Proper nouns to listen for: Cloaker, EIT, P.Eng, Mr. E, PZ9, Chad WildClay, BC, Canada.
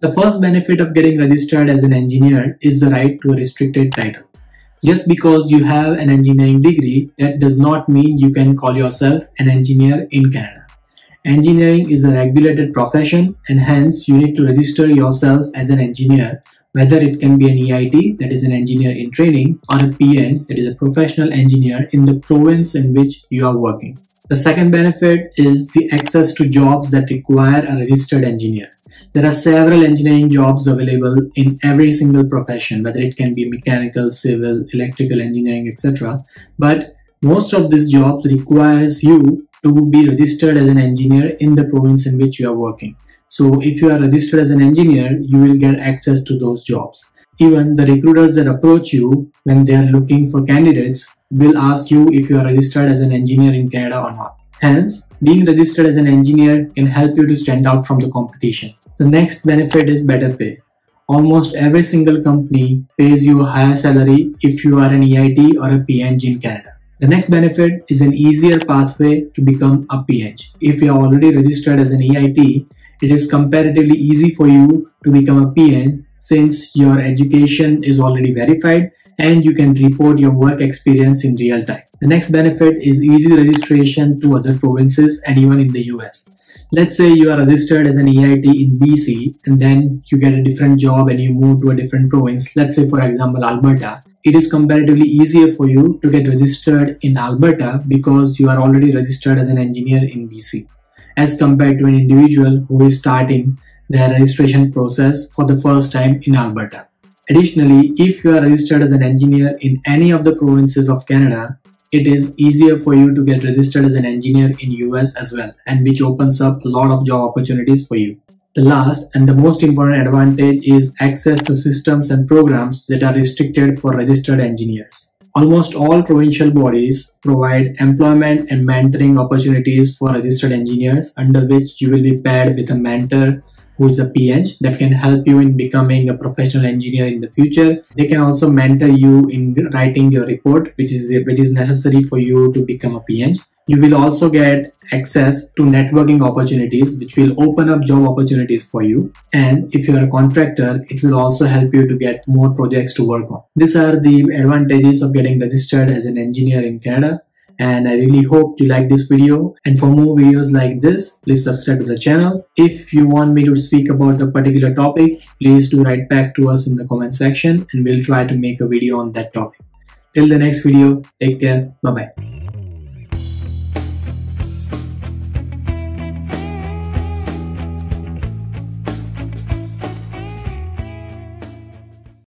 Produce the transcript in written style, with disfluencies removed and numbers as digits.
The first benefit of getting registered as an engineer is the right to a restricted title. Just because you have an engineering degree, that does not mean you can call yourself an engineer in Canada. Engineering is a regulated profession, and hence you need to register yourself as an engineer, whether it can be an EIT, that is an engineer in training, or a P.Eng, that is a professional engineer in the province in which you are working. The second benefit is the access to jobs that require a registered engineer. There are several engineering jobs available in every single profession, whether it can be mechanical, civil, electrical engineering, etc. But most of these jobs requires you to be registered as an engineer in the province in which you are working. So if you are registered as an engineer, you will get access to those jobs. Even the recruiters that approach you when they are looking for candidates will ask you if you are registered as an engineer in Canada or not. Hence, being registered as an engineer can help you to stand out from the competition. The next benefit is better pay. Almost every single company pays you a higher salary if you are an EIT or a P.Eng in Canada. The next benefit is an easier pathway to become a P.Eng. If you are already registered as an EIT, it is comparatively easy for you to become a P.Eng since your education is already verified and you can report your work experience in real time. The next benefit is easy registration to other provinces and even in the US. Let's say you are registered as an EIT in BC and then you get a different job and you move to a different province, let's say for example Alberta. It is comparatively easier for you to get registered in Alberta because you are already registered as an engineer in BC as compared to an individual who is starting their registration process for the first time in Alberta. Additionally, if you are registered as an engineer in any of the provinces of Canada, it is easier for you to get registered as an engineer in US as well, and which opens up a lot of job opportunities for you. The last and the most important advantage is access to systems and programs that are restricted for registered engineers. Almost all provincial bodies provide employment and mentoring opportunities for registered engineers, under which you will be paired with a mentor who is a P.Eng that can help you in becoming a professional engineer in the future. They can also mentor you in writing your report, which is necessary for you to become a P.Eng. You will also get access to networking opportunities, which will open up job opportunities for you. And if you are a contractor, it will also help you to get more projects to work on. These are the advantages of getting registered as an engineer in Canada. And I really hope you like this video, and for more videos like this, please subscribe to the channel. If you want me to speak about a particular topic, please do write back to us in the comment section and we'll try to make a video on that topic. Till the next video, take care, bye bye.